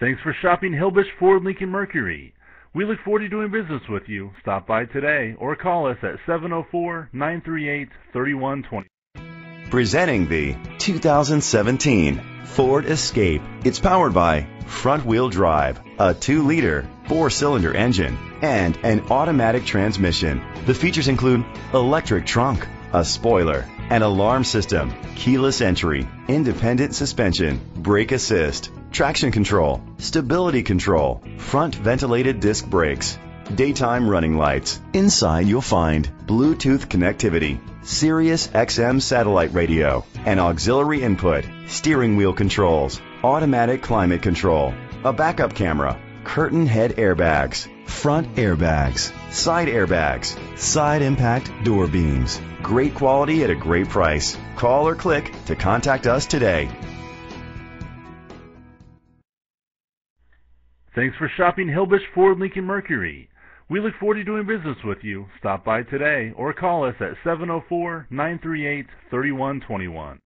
Thanks for shopping Hilbish Ford Lincoln Mercury. We look forward to doing business with you. Stop by today or call us at 704-938-3120. Presenting the 2017 Ford Escape. It's powered by front-wheel drive, a 2-liter 4-cylinder engine, and an automatic transmission. The features include electric trunk, a spoiler, an alarm system, keyless entry, independent suspension, brake assist, traction control, stability control, front ventilated disc brakes, daytime running lights. Inside you'll find Bluetooth connectivity, Sirius XM satellite radio, an auxiliary input, steering wheel controls, automatic climate control, a backup camera, curtain head airbags, front airbags, side impact door beams. Great quality at a great price. Call or click to contact us today. Thanks for shopping Hilbish Ford Lincoln Mercury. We look forward to doing business with you. Stop by today or call us at 704-938-3121.